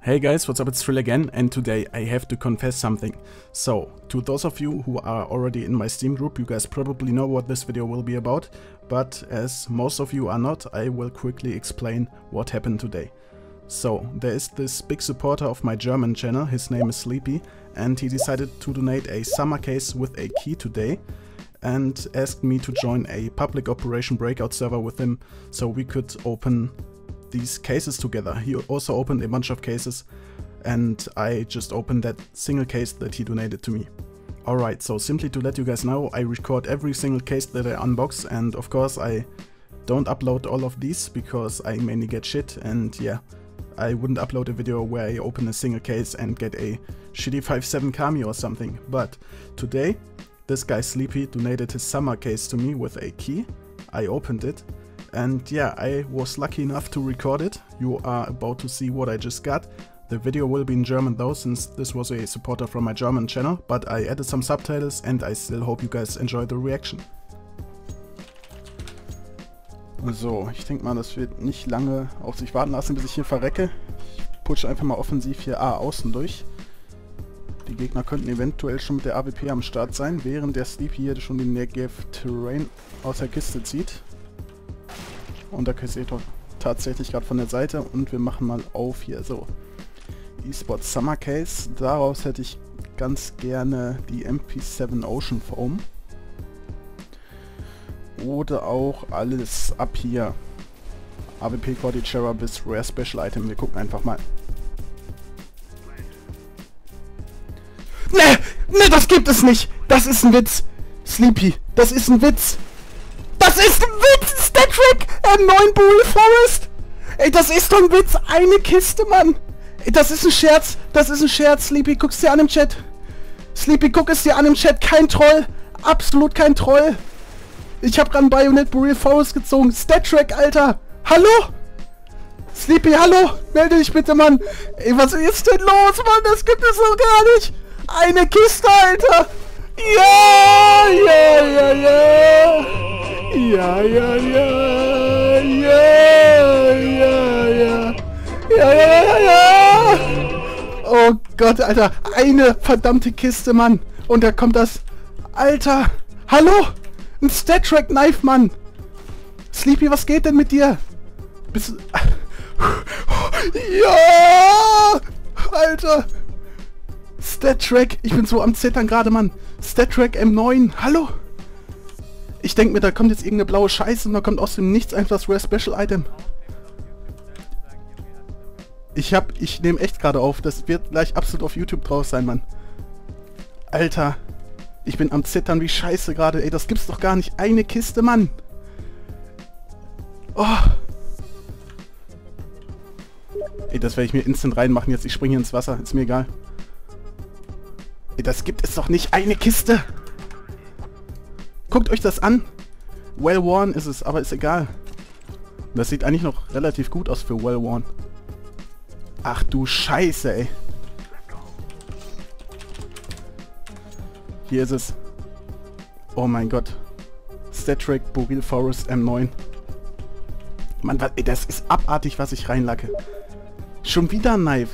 Hey guys, what's up, it's Thrill again, and today I have to confess something. So, to those of you who are already in my Steam group, you guys probably know what this video will be about, but as most of you are not, I will quickly explain what happened today. So, there is this big supporter of my German channel, his name is Sleepy, and he decided to donate a summer case with a key today, and asked me to join a public Operation Breakout server with him, so we could open these cases together. He also opened a bunch of cases and I just opened that single case that he donated to me. Alright, so simply to let you guys know, I record every single case that I unbox, and of course I don't upload all of these because I mainly get shit, and yeah, I wouldn't upload a video where I open a single case and get a shitty 5.7 Kami or something. But today this guy Sleepy donated his summer case to me with a key. I opened it. And yeah, I was lucky enough to record it. You are about to see what I just got. The video will be in German though, since this was a supporter from my German channel, but I added some subtitles and I still hope you guys enjoy the reaction. So, ich denke mal, das wird nicht lange auf sich warten lassen, bis ich hier verrecke. Ich push einfach mal offensiv hier A außen durch. Die Gegner könnten eventuell schon mit der AWP am Start sein, während der Sleepy hier schon den Negev Terrain aus der Kiste zieht. Und da kriegst du tatsächlich gerade von der Seite, und wir machen mal auf hier so. eSport Summer Case, daraus hätte ich ganz gerne die MP7 Ocean Foam. Oder auch alles ab hier. AWP Cordy bis Rare Special Item, wir gucken einfach mal. Ne, das gibt es nicht! Das ist ein Witz! Sleepy, das ist ein Witz! Das ist ein Witz! StatTrak! M9 Bayonet Forest! Ey, das ist doch ein Witz! Eine Kiste, Mann! Ey, das ist ein Scherz! Das ist ein Scherz! Sleepy, guck's dir an im Chat! Sleepy, guck es dir an im Chat! Kein Troll! Absolut kein Troll! Ich hab gerade Bayonet Boreal Forest gezogen! StatTrak, Alter! Hallo? Sleepy, hallo! Melde dich bitte, Mann! Ey, was ist denn los, Mann? Das gibt es doch gar nicht! Eine Kiste, Alter! Ja, ja, ja, ja! Ja, ja, ja, ja, ja, ja, ja, ja, ja, ja, oh Gott, Alter, eine verdammte Kiste, Mann, und da kommt das, Alter, hallo, ein StatTrak Knife, Mann, Sleepy, was geht denn mit dir, bist du, ja, Alter, StatTrak, ich bin so am Zittern gerade, Mann, StatTrak M9, hallo. Ich denke mir, da kommt jetzt irgendeine blaue Scheiße und da kommt aus dem Nichts einfach das Rare Special Item. Ich nehme echt gerade auf, das wird gleich absolut auf YouTube drauf sein, Mann. Alter, ich bin am Zittern wie Scheiße gerade, ey, das gibt's doch gar nicht. Eine Kiste, Mann. Oh. Ey, das werde ich mir instant reinmachen jetzt, ich springe hier ins Wasser, ist mir egal. Ey, das gibt es doch nicht, eine Kiste. Guckt euch das an. Well-worn ist es, aber ist egal. Das sieht eigentlich noch relativ gut aus für Well-worn. Ach du Scheiße, ey. Hier ist es. Oh mein Gott. StatTrak Boreal Forest M9. Mann, das ist abartig, was ich reinlacke. Schon wieder ein Knife.